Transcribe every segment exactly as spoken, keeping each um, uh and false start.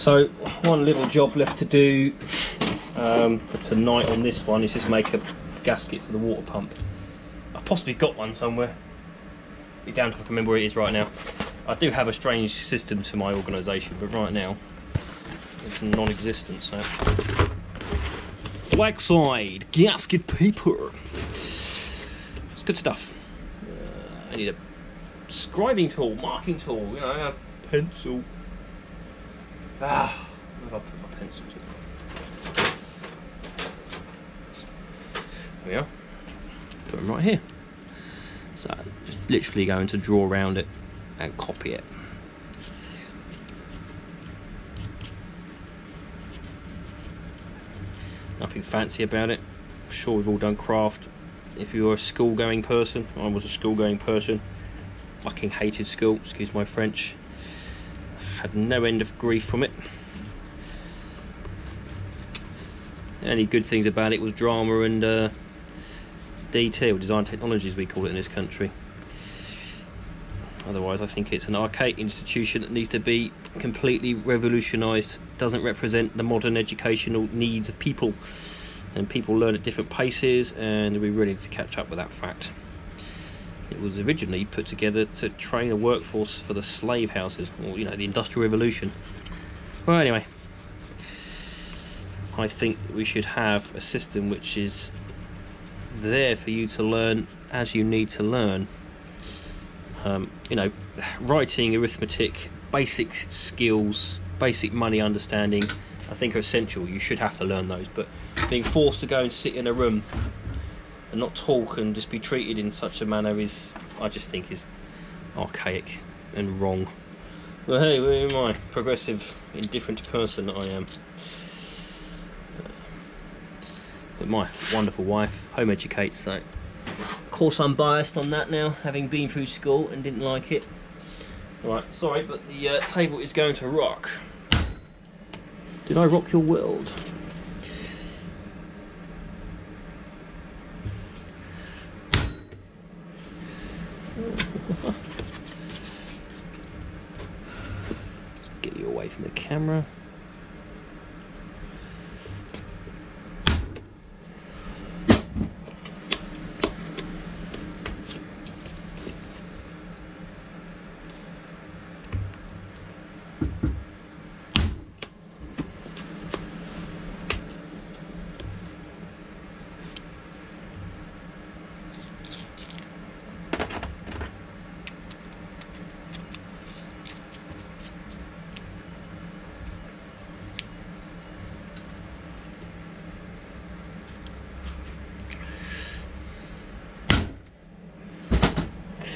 So one little job left to do um, for tonight on this one is just make a gasket for the water pump. I've possibly got one somewhere. Be damned if I can remember where it is right now. I do have a strange system to my organisation, but right now it's non-existent. So flaxide gasket paper. It's good stuff. Uh, I need a scribing tool, marking tool, you know, a pencil. Ah, where have I put my pencils in? There we are. Put them right here. So I'm just literally going to draw around it and copy it. Nothing fancy about it. I'm sure we've all done craft. If you're a school-going person, I was a school-going person. Fucking hated school, excuse my French. Had no end of grief from it. The only good things about it was drama and uh, D T, or Design Technology as we call it in this country. Otherwise I think it's an archaic institution that needs to be completely revolutionised. Doesn't represent the modern educational needs of people, and people learn at different paces, and we really need to catch up with that fact. It was originally put together to train a workforce for the slave houses, or, you know, the Industrial Revolution. Well, anyway, I think we should have a system which is there for you to learn as you need to learn. Um, you know, writing, arithmetic, basic skills, basic money understanding, I think are essential. You should have to learn those, but being forced to go and sit in a room and not talk and just be treated in such a manner is, I just think, is archaic and wrong. But hey, where am I? Progressive, indifferent person that I am. But my wonderful wife home educates, so of course I'm biased on that now, having been through school and didn't like it. Right, sorry, but the uh, table is going to rock. Did I rock your world? Get you away from the camera.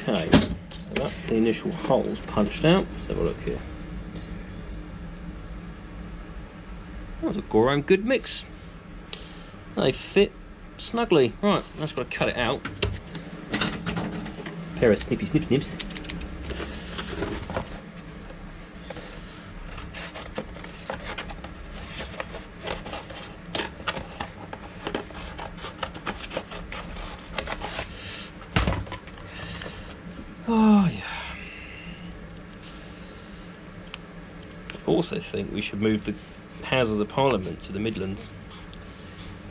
Okay, so that's the initial holes punched out. Let's have a look here. That was a go around good mix. They fit snugly. Right, I've just got to cut it out. Pair of snippy snip snips. Also think we should move the Houses of Parliament to the Midlands.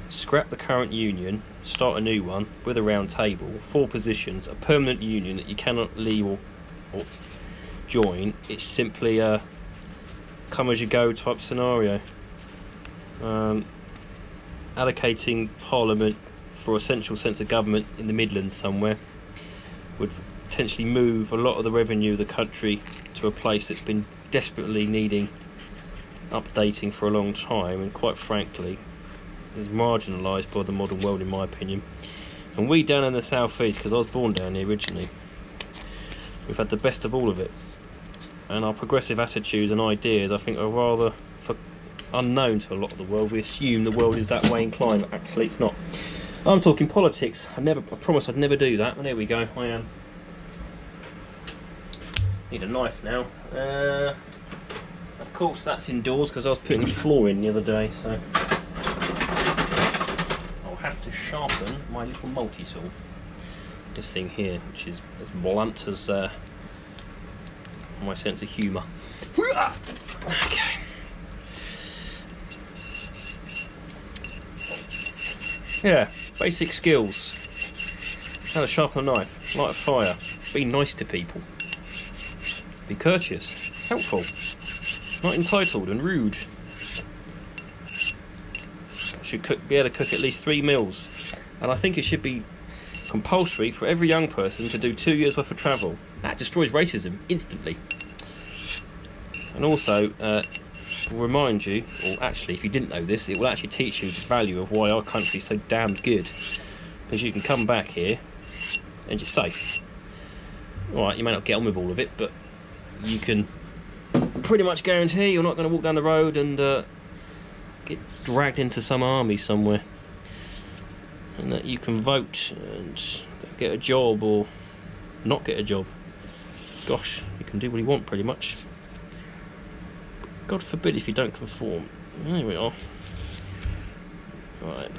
Scrap the current union, start a new one with a round table, four positions, a permanent union that you cannot leave or, or join. It's simply a come as you go type scenario. Um, allocating Parliament for a central sense of government in the Midlands somewhere would potentially move a lot of the revenue of the country to a place that's been desperately needing updating for a long time, and quite frankly is marginalised by the modern world in my opinion. And we down in the southeast, because I was born down here originally, we've had the best of all of it, and our progressive attitudes and ideas I think are rather for unknown to a lot of the world. We assume the world is that way inclined, but actually it's not. I'm talking politics. I never, I promise I'd never do that, and there we go, I am. Need a knife now. Uh, of course that's indoors because I was putting the floor in the other day, so I'll have to sharpen my little multi-tool. This thing here, which is as blunt as uh, my sense of humour. Okay, Yeah, basic skills. How to sharpen a knife, light a fire, be nice to people, be courteous, helpful, not entitled and rude. Should cook, be able to cook at least three meals, and I think it should be compulsory for every young person to do two years worth of travel. That destroys racism instantly. And also, uh, will remind you, or actually, if you didn't know this, it will actually teach you the value of why our country is so damn good, because you can come back here and you're safe. Alright, you may not get on with all of it, but you can pretty much guarantee you're not going to walk down the road and uh, get dragged into some army somewhere, and that you can vote and get a job or not get a job. Gosh, you can do what you want pretty much. God forbid if you don't conform. There we are. Right.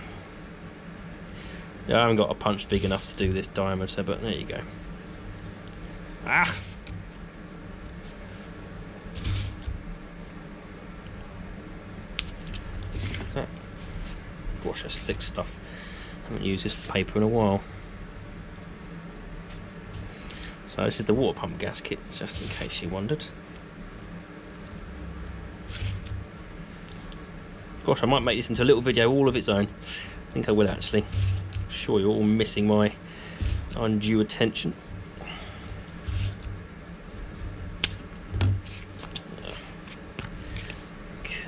Yeah, I haven't got a punch big enough to do this diameter, but there you go. Ah! That. Gosh, that's thick stuff. I haven't used this paper in a while. So this is the water pump gasket, just in case you wondered. Gosh, I might make this into a little video all of its own. I think I will actually. I'm sure you're all missing my undue attention. Okay.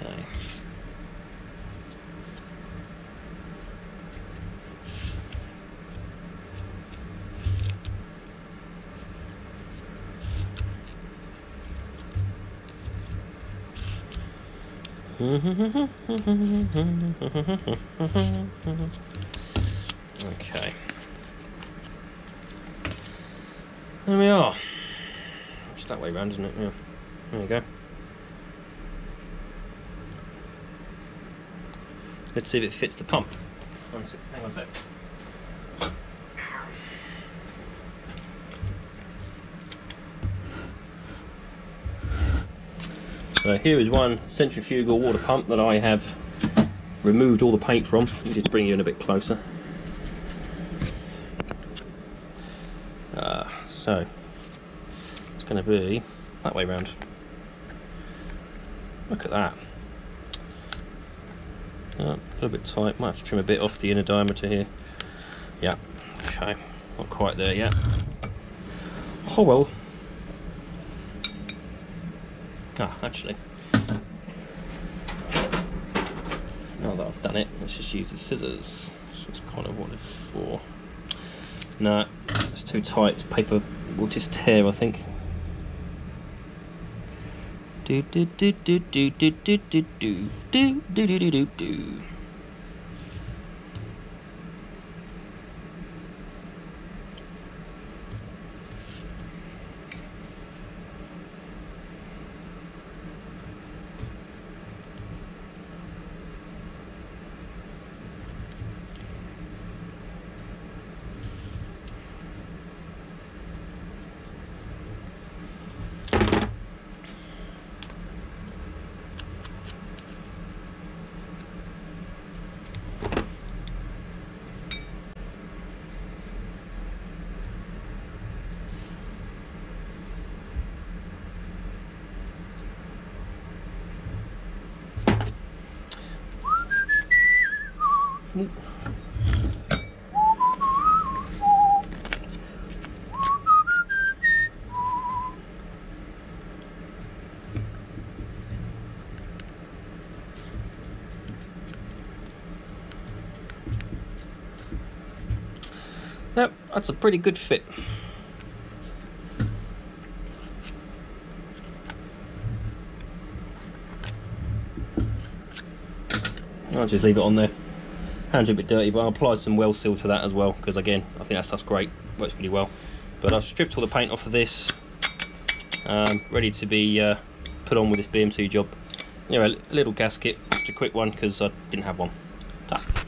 Okay. There we are. It's that way round, isn't it? Yeah. There you go. Let's see if it fits the pump. Hang on a sec. So here is one centrifugal water pump that I have removed all the paint from. Let me just bring you in a bit closer. Uh, so it's going to be that way round. Look at that. Oh, a little bit tight. Might have to trim a bit off the inner diameter here. Yeah. Okay. Not quite there yet. Oh well. Ah, actually, now that I've done it, let's just use the scissors. That's kind of what it's for. No, it's too tight. Paper will just tear, I think. Do do do do do do do do do do do do do do. Yep, that's a pretty good fit. I'll just leave it on there. Hands are a bit dirty, but I'll apply some well seal to that as well, because again, I think that stuff's great, works really well. But I've stripped all the paint off of this, um, ready to be uh, put on with this B M C job. Anyway, a little gasket, just a quick one, because I didn't have one. Ta.